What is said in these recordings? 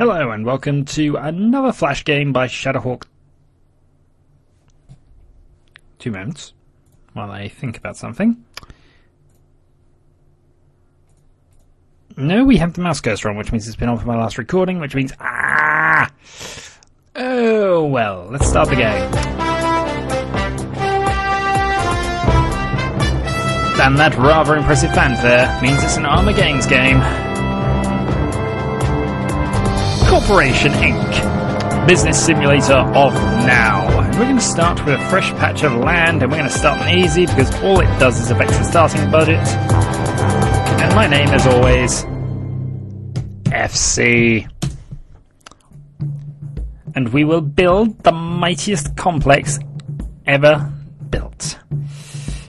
Hello and welcome to another Flash game by Shadowhawk. 2 moments while I think about something. No, we have the mouse cursor on, which means it's been on for my last recording, which means... Ah! Oh well, let's start the game. And that rather impressive fanfare means it's an Armor Games game. Corporation Inc. Business Simulator of Now. And we're going to start with a fresh patch of land, and we're going to start on easy because all it does is affect the starting budget. And my name, as always, FC. And we will build the mightiest complex ever built.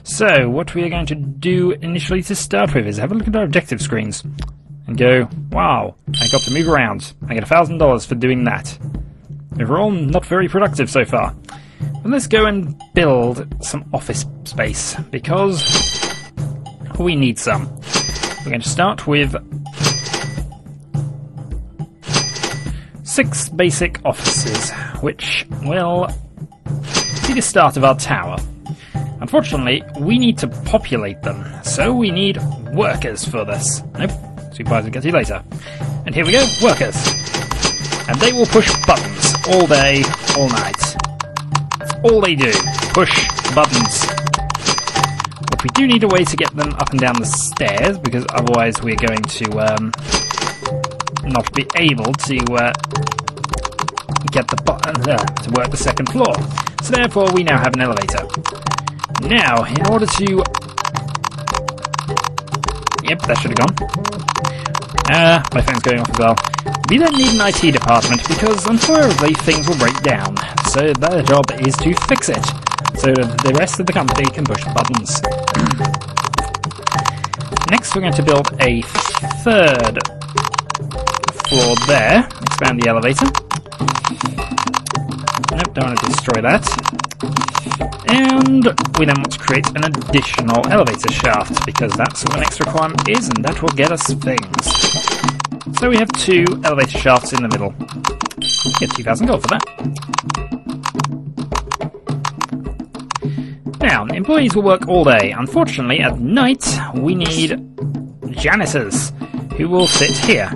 So, what we are going to do initially to start with is have a look at our objective screens. And go, wow, I got to move around. I get $1,000 for doing that. Overall, not very productive so far. But let's go and build some office space, because we need some. We're going to start with 6 basic offices, which will be the start of our tower. Unfortunately, we need to populate them, so we need workers for this. Nope. Supervisor gets you later. And here we go, workers. And they will push buttons all day, all night. That's all they do. Push buttons. But we do need a way to get them up and down the stairs, because otherwise we're going to not be able to get the button to work the second floor. So therefore we now have an elevator. Now, in order to... Yep, that should have gone. My phone's going off as well. We don't need an IT department because unfortunately things will break down. So their job is to fix it, so that the rest of the company can push the buttons. Next we're going to build a 3rd floor there. Expand the elevator. Nope, don't want to destroy that. And we then want to create an additional elevator shaft, because that's what the next requirement is, and that will get us things. So we have 2 elevator shafts in the middle. Get 2,000 gold for that. Now, employees will work all day. Unfortunately, at night, we need janitors, who will sit here.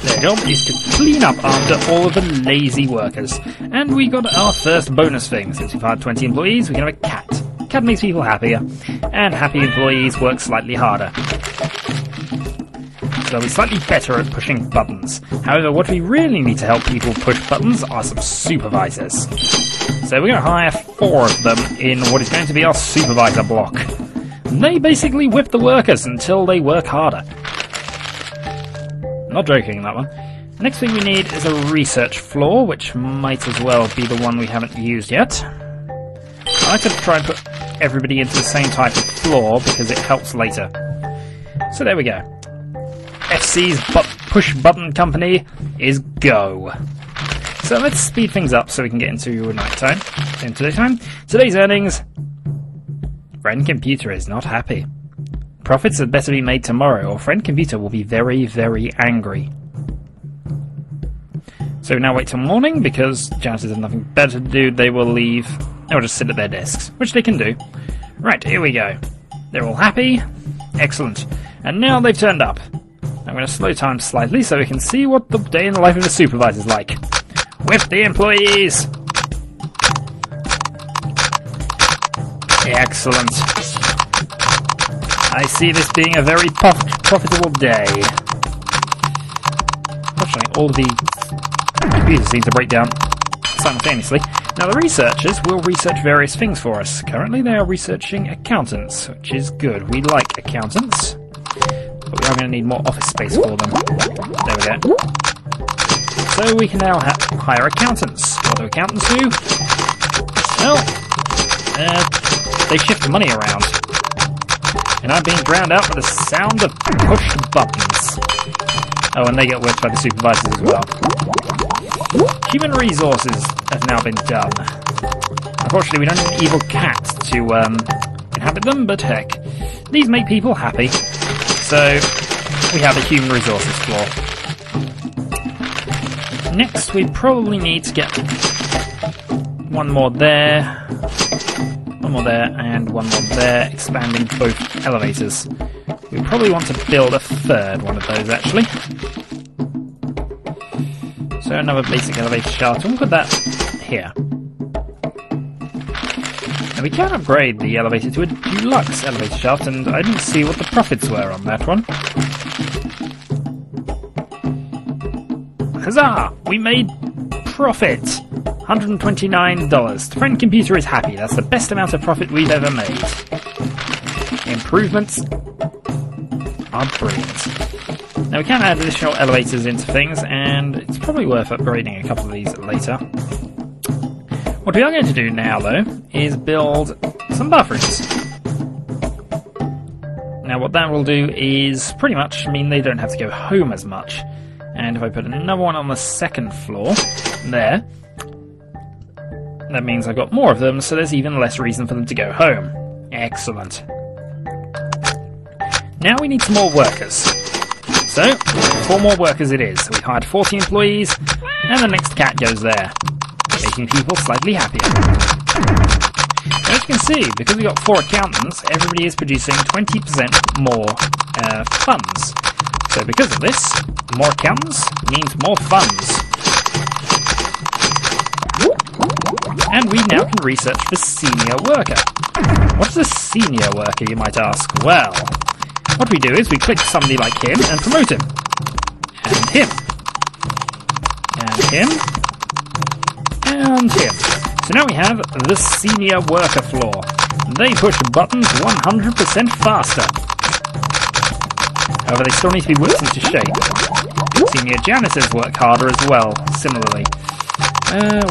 Their job is to clean up after all of the lazy workers. And we got our first bonus thing. Since we've hired 20 employees, we can have a cat. Cat makes people happier. And happy employees work slightly harder. They'll be slightly better at pushing buttons. However, what we really need to help people push buttons are some supervisors. So we're going to hire 4 of them in what is going to be our supervisor block. And they basically whip the workers until they work harder. Not joking in that one. The next thing we need is a research floor, which might as well be the one we haven't used yet. I like to try and put everybody into the same type of floor because it helps later. So there we go. FC's push-button company is go. So let's speed things up so we can get into nighttime. Into daytime. Today's earnings. Friend Computer is not happy. Profits had better be made tomorrow, or Friend Computer will be very, very angry. So now wait till morning, because janitors have nothing better to do. They will leave, or just sit at their desks, which they can do. Right, here we go. They're all happy. Excellent. And now they've turned up. I'm going to slow time slightly so we can see what the day in the life of a supervisor is like. Whip the employees! Excellent. I see this being a very profitable day. Fortunately, all the computers seem to break down simultaneously. Now the researchers will research various things for us. Currently they are researching accountants, which is good. We like accountants. But we are going to need more office space for them. There we go. So we can now hire accountants. What do accountants do? Well, they shift the money around. And I'm being drowned out by the sound of pushed buttons. Oh, and they get worked by the supervisors as well. Human resources have now been done. Unfortunately, we don't need an evil cat to inhabit them, but heck. These make people happy. So, we have a human resources floor. Next, we probably need to get one more there, one more there, and one more there, expanding both elevators. We probably want to build a third one of those, actually. So another basic elevator shaft. We'll put that here. Now we can upgrade the elevator to a deluxe elevator shaft, and I didn't see what the profits were on that one. Huzzah! We made profit! $129. The Friend Computer is happy. That's the best amount of profit we've ever made. Improvements are brilliant. Now we can add additional elevators into things, and it's probably worth upgrading a couple of these later. What we are going to do now, though, is build some bathrooms. Now what that will do is pretty much mean they don't have to go home as much. And if I put another one on the second floor, there, that means I've got more of them, so there's even less reason for them to go home. Excellent. Now we need some more workers. So, 4 more workers it is. So we hired 40 employees, and the next cat goes there, making people slightly happier. As you can see, because we got 4 accountants, everybody is producing 20% more funds. So because of this, more accountants means more funds. And we now can research for senior worker. What's a senior worker, you might ask? Well, what we do is we click somebody like him and promote him. And him. And him. And him. So now we have the senior worker floor. They push buttons 100% faster. However, they still need to be whipped into shape. Senior janitors work harder as well, similarly.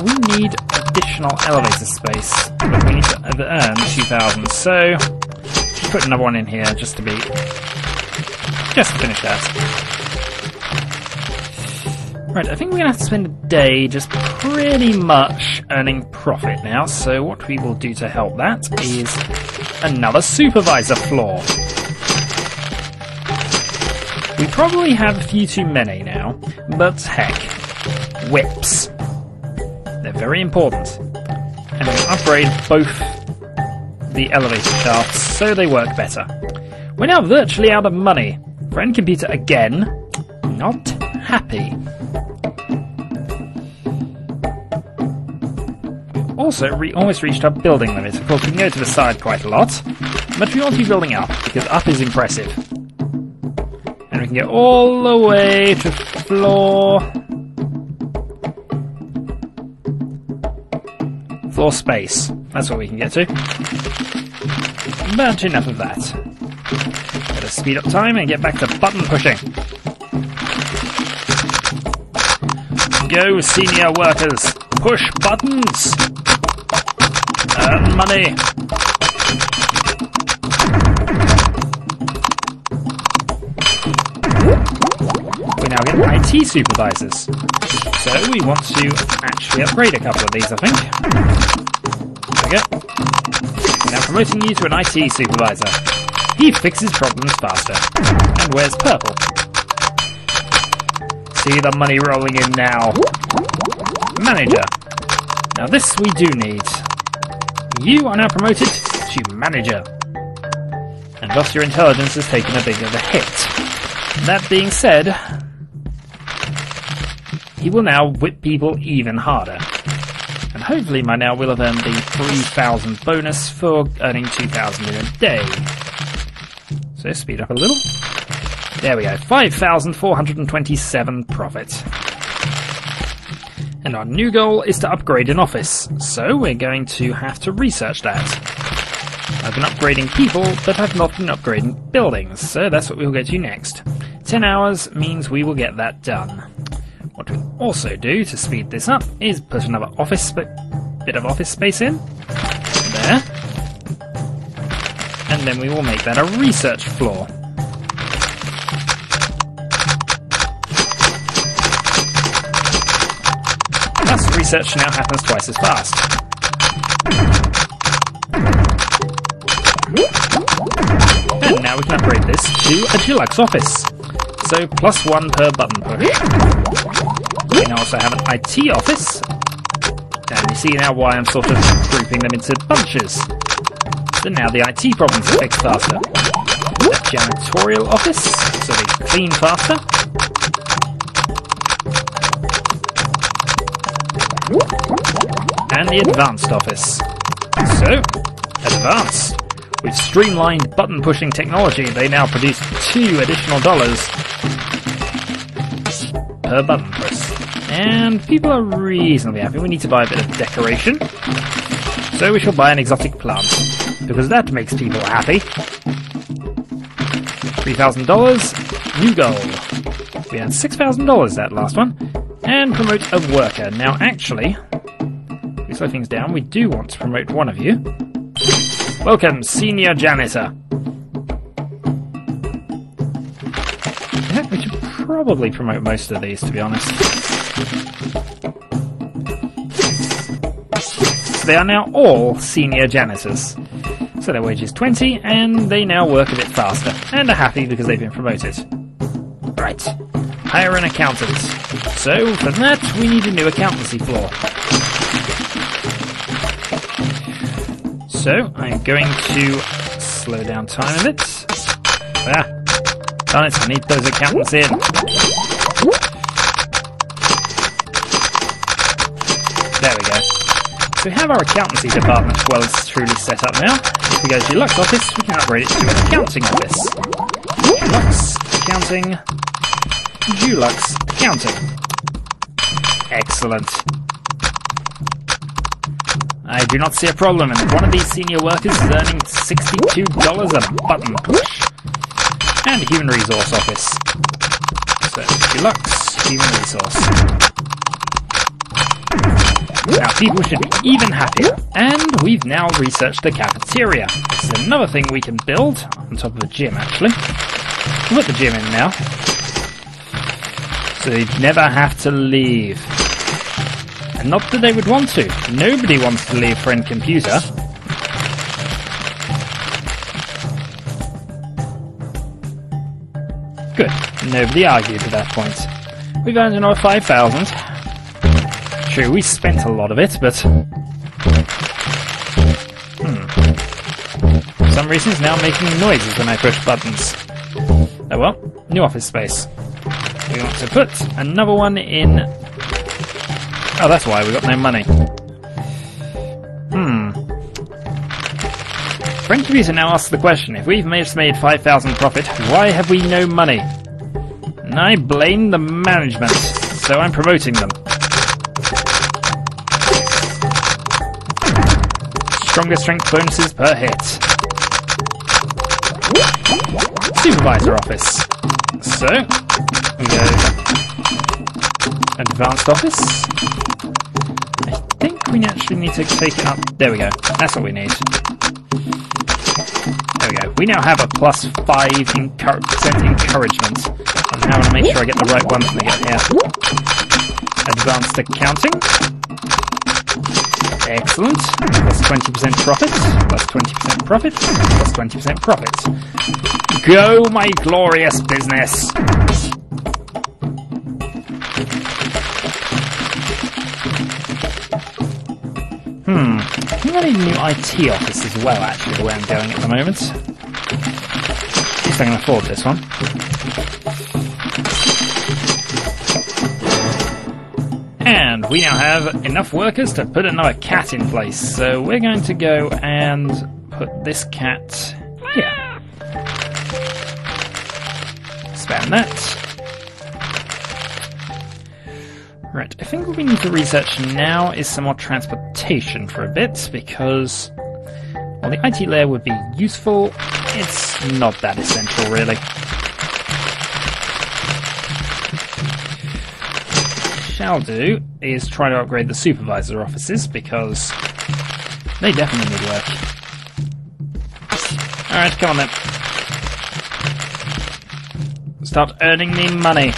We need additional elevator space, but we need to earn 2,000, so just put another one in here just to finish that. Right, I think we're going to have to spend a day just pretty much earning profit now, so what we will do to help that is another supervisor floor. We probably have a few too many now, but heck, whips. They're very important. And we upgrade both the elevator shafts so they work better. We're now virtually out of money. Friend Computer again, not happy. Also, we almost reached our building limit. Of course, we can go to the side quite a lot, but we want to be building up, because up is impressive. And we can get all the way to floor space. That's what we can get to. But enough of that. Better speed up time and get back to button pushing. Go, senior workers. Push buttons. Earn money. Now get IT supervisors. So we want to actually upgrade a couple of these, I think. There we go. Now promoting you to an IT supervisor. He fixes problems faster. And wears purple. See the money rolling in now. Manager. Now this we do need. You are now promoted to manager. And thus your intelligence has taken a bit of a hit. That being said, he will now whip people even harder. And hopefully by now we'll have earned the 3,000 bonus for earning 2,000 in a day. So speed up a little. There we go, 5,427 profit. And our new goal is to upgrade an office, so we're going to have to research that. I've been upgrading people, but I've not been upgrading buildings, so that's what we'll get to next. 10 hours means we will get that done. What we'll also do to speed this up is put another bit of office space in. There. And then we will make that a research floor. Thus, research now happens twice as fast. And now we can upgrade this to a deluxe office. So +1 per button push. We can also have an IT office. And you see now why I'm sort of grouping them into bunches. So now the IT problems are fixed faster. The janitorial office, so they clean faster. And the advanced office. So, advanced. With streamlined button-pushing technology, they now produce $2 additional per button press. And people are reasonably happy. We need to buy a bit of decoration. So we shall buy an exotic plant, because that makes people happy. $3,000. New goal. We had $6,000 that last one. And promote a worker. Now actually, we slow things down. We do want to promote one of you. Welcome, Senior Janitor. Yeah, we should probably promote most of these, to be honest. So they are now all Senior Janitors. So their wage is 20, and they now work a bit faster, and are happy because they've been promoted. Right. Hire an accountant. So, for that, we need a new accountancy floor. So, I'm going to slow down time a bit. Ah, darn it, I need those accountants in. There we go. So we have our accountancy department well and truly set up now. If we go to the Lux office, we can upgrade it to an accounting office. Lux, accounting, Dulux, accounting. Excellent. I do not see a problem, and one of these senior workers is earning $62 a button push. And a human resource office. So, deluxe human resource. Now, people should be even happier. And we've now researched the cafeteria. This is another thing we can build on top of the gym, actually. We'll put the gym in now. So you'd never have to leave. Not that they would want to. Nobody wants to leave Friend Computer. Good. Nobody argued at that point. We've earned another 5,000. True, we spent a lot of it, but... For some reason it's now making noises when I push buttons. Oh well. New office space. We want to put another one in... Oh, that's why we got no money. Friend Computer now asks the question, if we've just made 5,000 profit, why have we no money? And I blame the management, so I'm promoting them. Stronger strength bonuses per hit. Supervisor office. So, we go advanced office. I think we actually need to take it up. There we go. That's what we need. There we go. We now have a plus 5% encouragement. And now I want to make sure I get the right one when I get here. Advanced accounting. Excellent. Plus 20% profit. Plus 20% profit. Plus 20% profit. Go, my glorious business! I think I need a new IT office as well, actually, where I'm going at the moment. At least I can afford this one. And we now have enough workers to put another cat in place, so we're going to go and put this cat here. Spam that. Right, I think what we need to research now is some more transportation for a bit, because while the IT layer would be useful, it's not that essential, really. What we shall do is try to upgrade the supervisor offices, because they definitely need work. Alright, come on then. Start earning me money.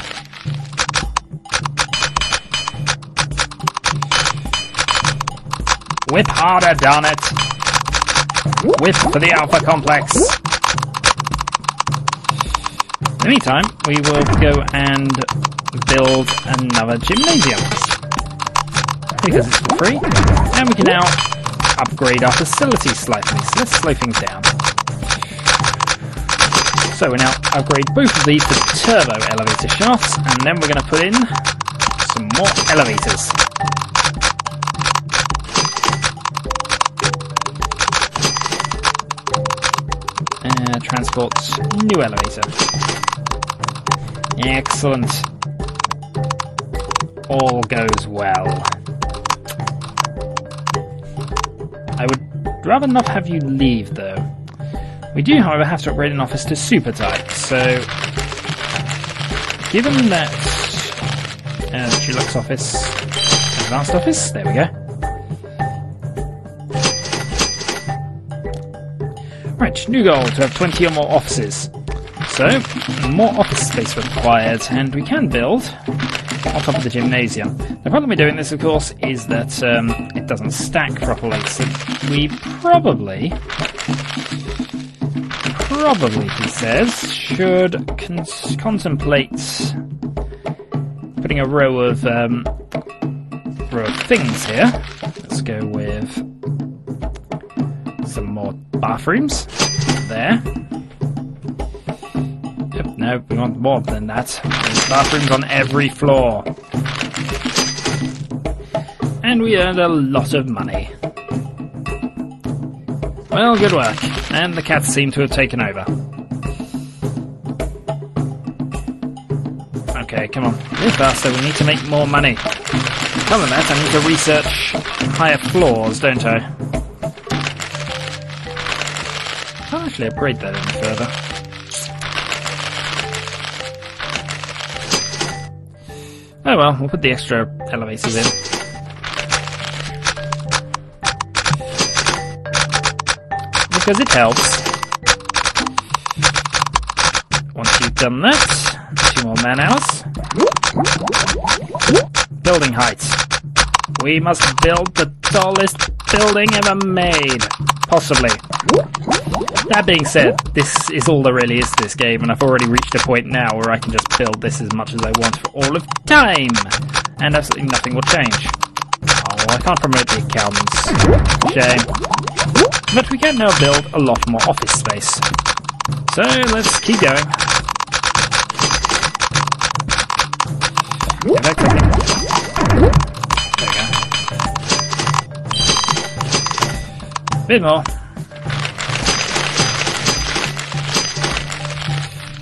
Whip harder, darn it! Whip for the Alpha Complex! In the meantime, we will go and build another gymnasium because it's for free, and we can now upgrade our facilities slightly. So let's slow things down. So we now upgrade both of these to turbo elevator shafts, and then we're going to put in some more elevators. Transport new elevator. Excellent. All goes well. I would rather not have you leave though. We do, however, have to upgrade an office to super type, so given that Deluxe office, advanced office, there we go. Right, new goal, to have 20 or more offices. So, more office space required, and we can build on top of the gymnasium. The problem with doing this, of course, is that it doesn't stack properly, so we probably, he says, should contemplate putting a row of things here. Let's go with some more bathrooms. There. Yep, no, we want more than that. There's bathrooms on every floor. And we earned a lot of money. Well, good work. And the cats seem to have taken over. Okay, come on. We're faster, we need to make more money. Other than that, I need to research higher floors, don't I? I'll actually upgrade that any further. Oh well, we'll put the extra elevators in. Because it helps. Once you've done that, 2 more man-hours. Building heights. We must build the tallest building ever made. Possibly. That being said, this is all there really is to this game, and I've already reached a point now where I can just build this as much as I want for all of time, and absolutely nothing will change. Oh, I can't promote the accountants. Shame. But we can now build a lot more office space. So let's keep going. Go back to there we go. A bit more.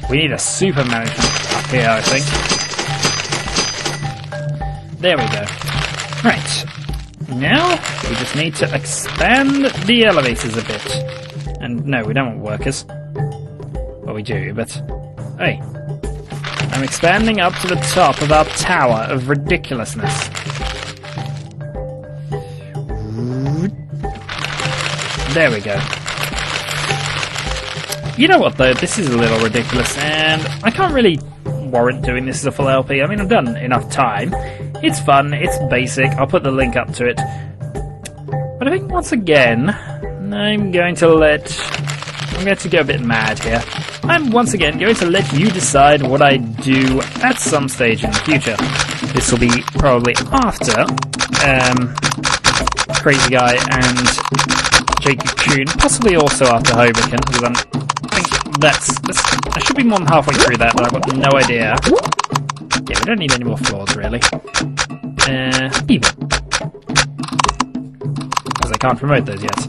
We need a super management up here, I think. There we go. Right. Now, we just need to expand the elevators a bit. And no, we don't want workers. Well, we do, but... Hey. I'm expanding up to the top of our tower of ridiculousness. There we go. You know what though, this is a little ridiculous, and I can't really warrant doing this as a full LP. I mean, I've done enough time. It's fun, it's basic, I'll put the link up to it. But I think once again, I'm going to go a bit mad here. I'm once again going to let you decide what I do at some stage in the future. This will be probably after CRaZy_gUy and JQ Tune, possibly also after Hoboken, because I should be more than halfway through that, but I've got no idea. Yeah, we don't need any more floors, really. People. Because I can't promote those yet.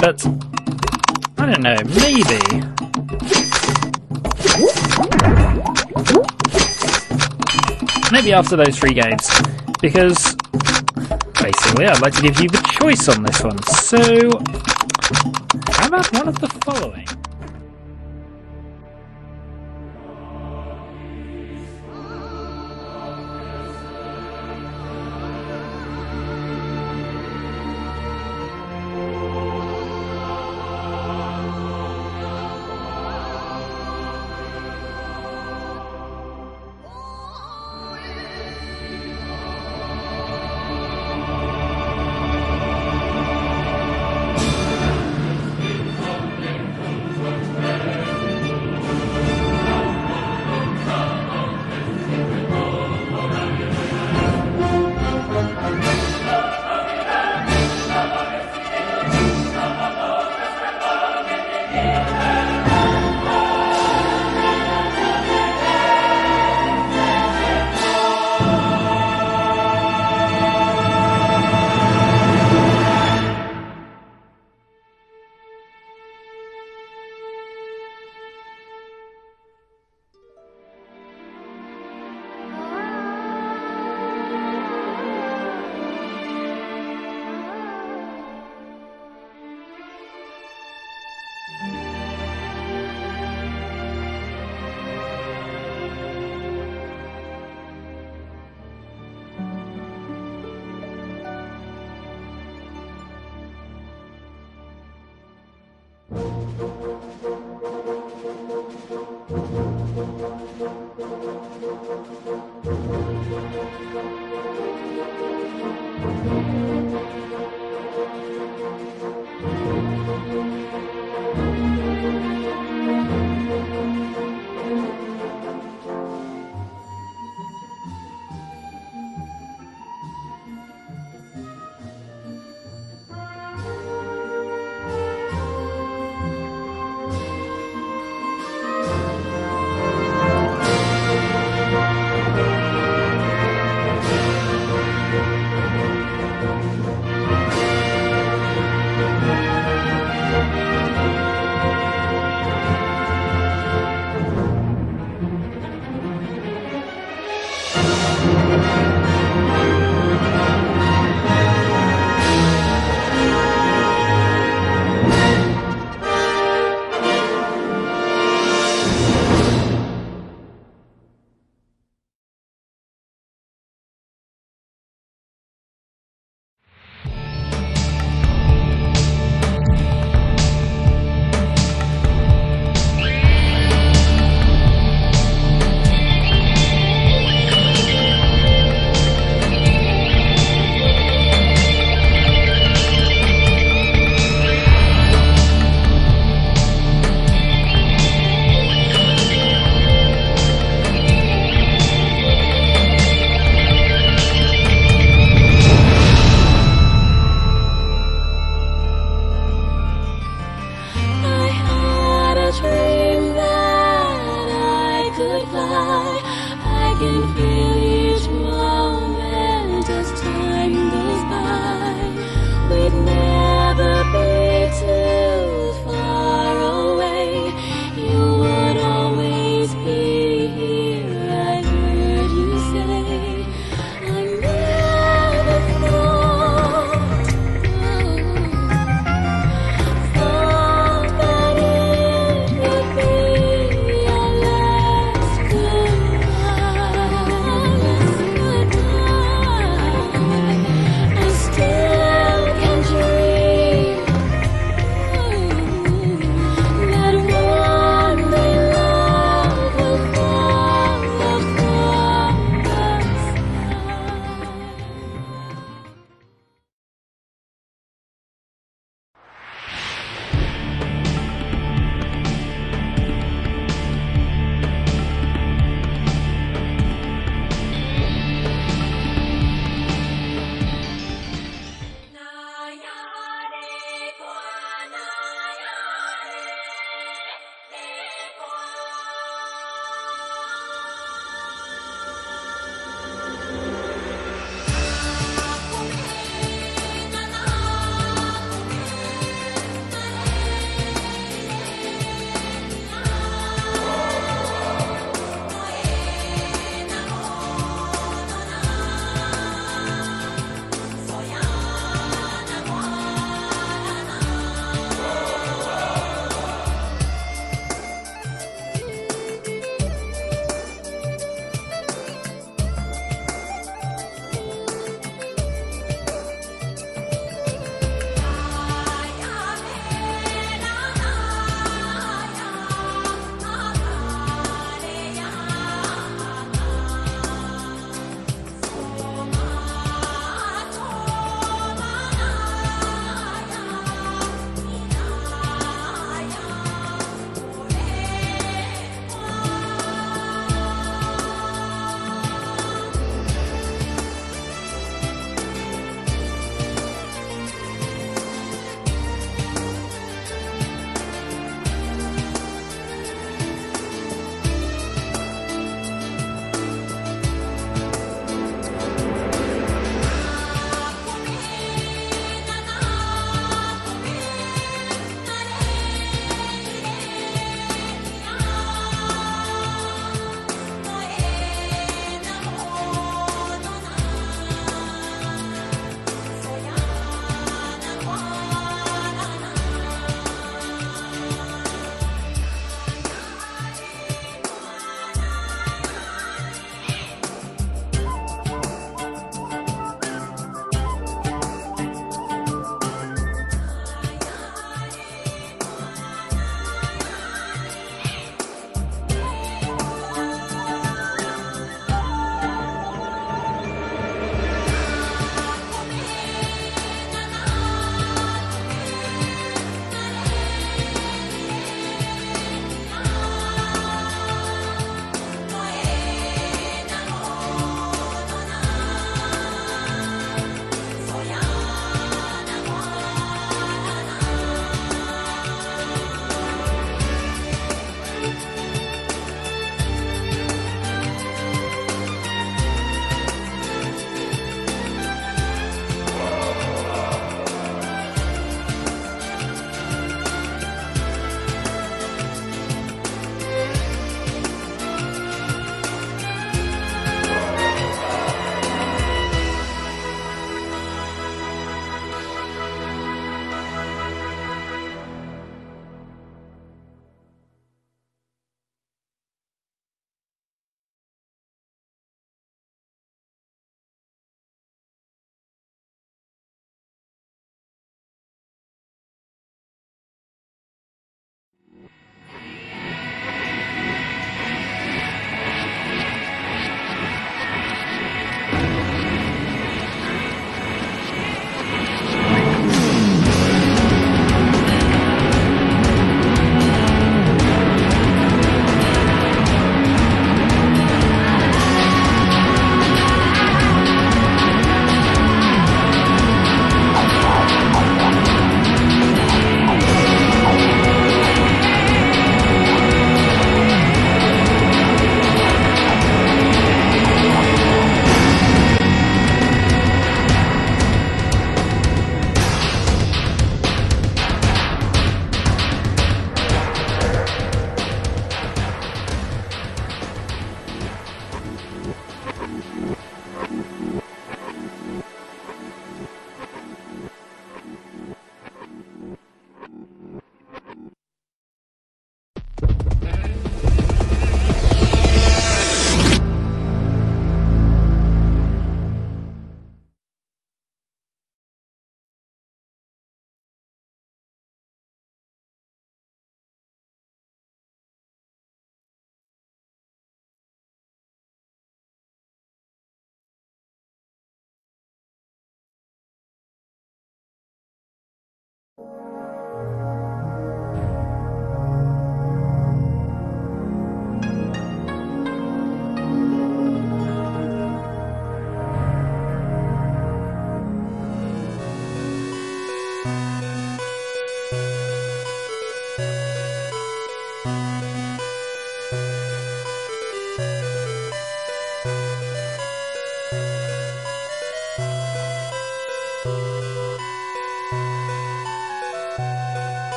But, I don't know, maybe... Maybe after those 3 games. Because, basically, I'd like to give you the choice on this one, so... How about one of the following?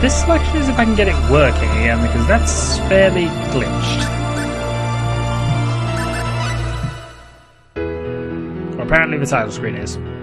This selection is if I can get it working again, because that's fairly glitched. Well, apparently the title screen is.